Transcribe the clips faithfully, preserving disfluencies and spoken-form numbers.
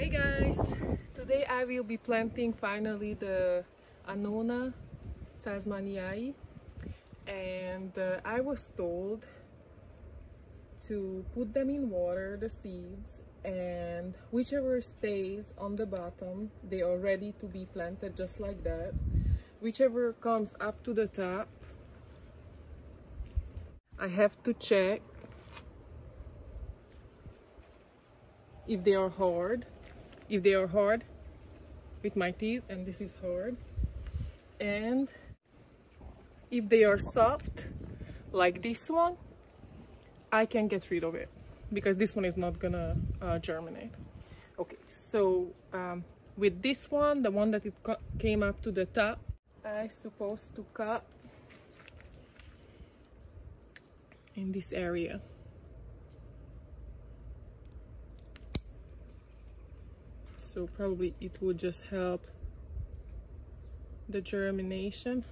Hi guys! Today I will be planting finally the Annona salzmannii, and uh, I was told to put them in water, the seeds, and whichever stays on the bottom, they are ready to be planted just like that. Whichever comes up to the top, I have to check if they are hard. If they are hard with my teeth, and this is hard, and if they are soft like this one, I can get rid of it because this one is not gonna uh, germinate. Okay, so um, with this one, the one that it came up to the top, I supposed to cut in this area. So probably it would just help the germination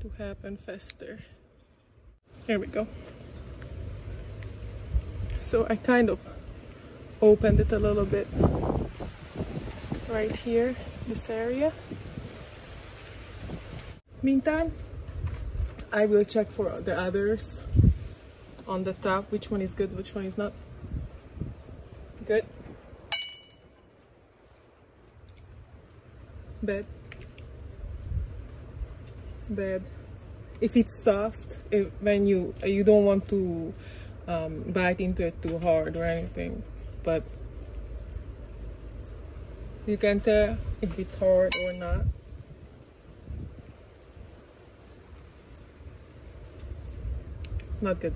to happen faster. Here we go. So I kind of opened it a little bit right here, this area. Meantime, I will check for the others on the top, which one is good, which one is not good. Bad. Bad. If it's soft, if, when you you don't want to um, bite into it too hard or anything, but you can tell if it's hard or not. Not good.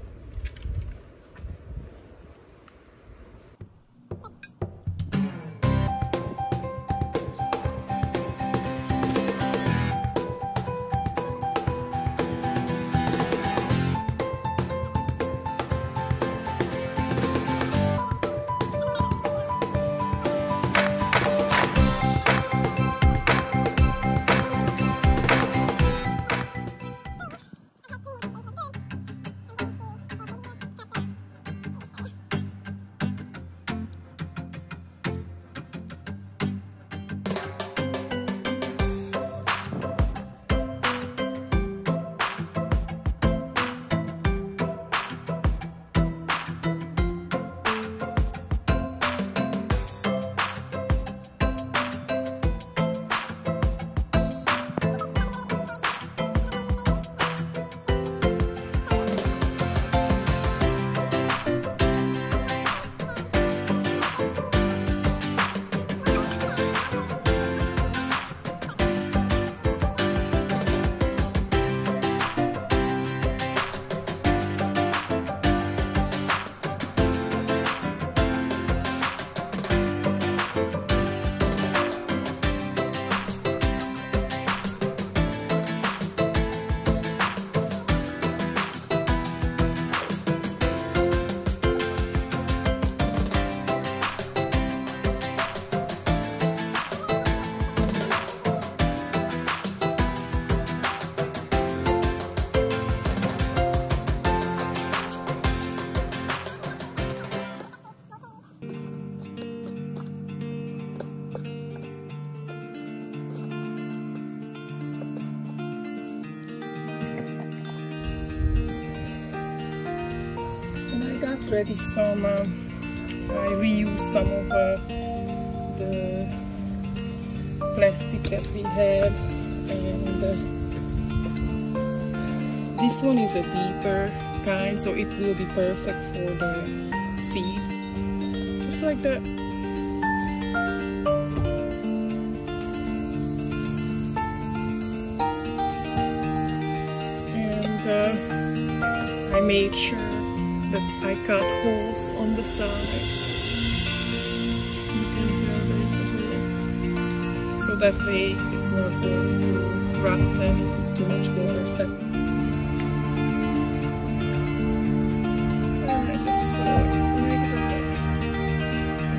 Ready some, uh, I reuse some of uh, the plastic that we had, and uh, this one is a deeper kind, so it will be perfect for the seed, just like that. And uh, I made sure that I cut holes on the sides. You can tell there's a hole. So that way it's not going to rot and too much water stuff. And I just uh, make that.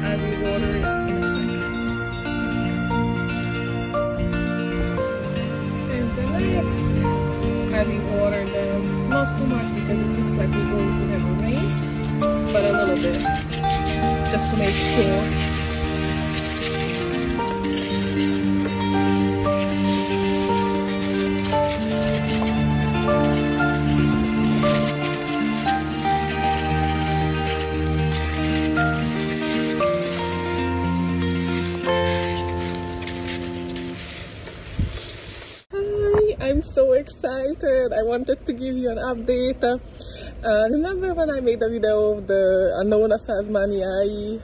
I will water it in a second. And the next, I will water them. Not too much because it looks like we're going to have a rain, but a little bit. just to make sure. I'm so excited. I wanted to give you an update. Uh, remember when I made a video of the Annona salzmannii,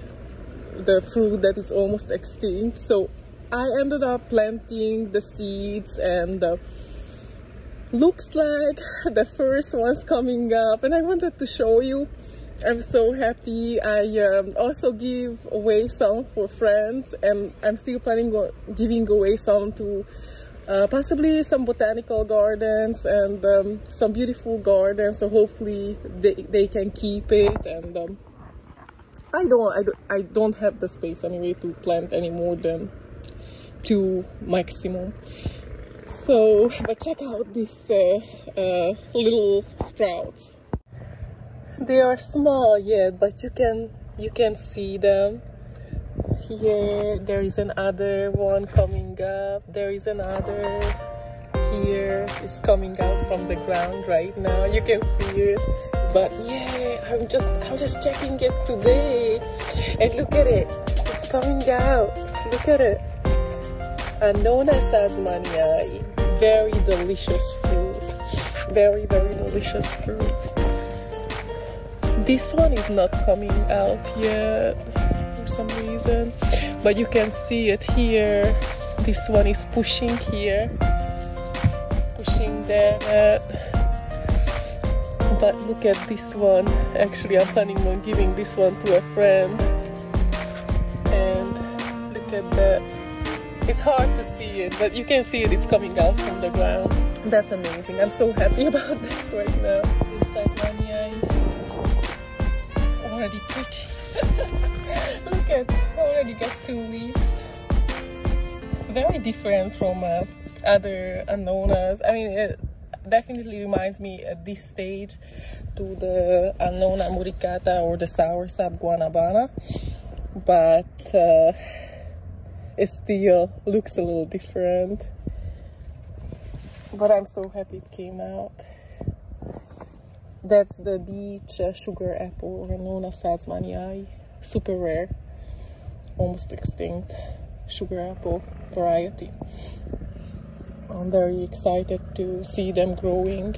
the fruit that is almost extinct? So I ended up planting the seeds, and uh, looks like the first one's coming up, and I wanted to show you. I'm so happy. I um, also give away some for friends, and I'm still planning on giving away some to Uh, possibly some botanical gardens and um, some beautiful gardens, so hopefully they, they can keep it. And um, I don't I don't I don't have the space anyway to plant any more than two maximum. So but check out these uh, uh, little sprouts. They are small yet, but you can you can see them. Here there is another one coming up. There is another here. It's coming out from the ground right now. You can see it. But yeah, I'm just I'm just checking it today. And look at it. It's coming out. Look at it. Annona salzmannii. Very delicious fruit. Very very delicious fruit. This one is not coming out yet. Some reason, but you can see it here. This one is pushing here, pushing that. But look at this one. Actually, I'm planning on giving this one to a friend. And look at that. It's hard to see it, but you can see it. It's coming out from the ground. That's amazing. I'm so happy about this right now. This Tasmania already pretty. Look at, already got two leaves. Very different from uh, other Annonas. I mean, it definitely reminds me at this stage to the Annona muricata or the soursop guanabana, but uh, it still looks a little different. But I'm so happy it came out. That's the Beach Sugar Apple, or Annona salzmannii, super rare, almost extinct sugar apple variety. I'm very excited to see them growing.